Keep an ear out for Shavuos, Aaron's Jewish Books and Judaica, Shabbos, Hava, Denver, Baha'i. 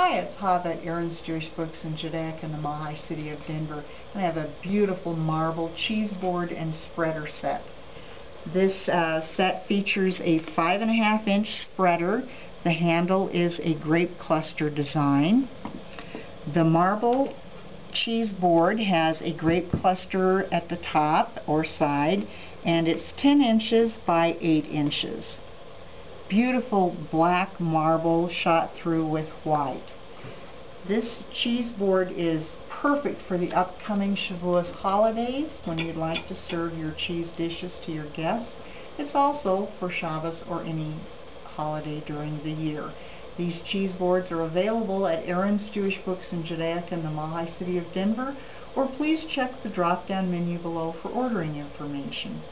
Hi, it's Hava at Aaron's Jewish Books and Judaica in the Baha'i city of Denver, and I have a beautiful marble cheese board and spreader set. This set features a 5.5-inch spreader. The handle is a grape cluster design. The marble cheese board has a grape cluster at the top or side, and it's 10 inches by 8 inches. Beautiful black marble shot through with white. This cheese board is perfect for the upcoming Shavuos holidays when you'd like to serve your cheese dishes to your guests. It's also for Shabbos or any holiday during the year. These cheese boards are available at Aaron's Jewish Books and Judaica in the Baha'i city of Denver, or please check the drop-down menu below for ordering information.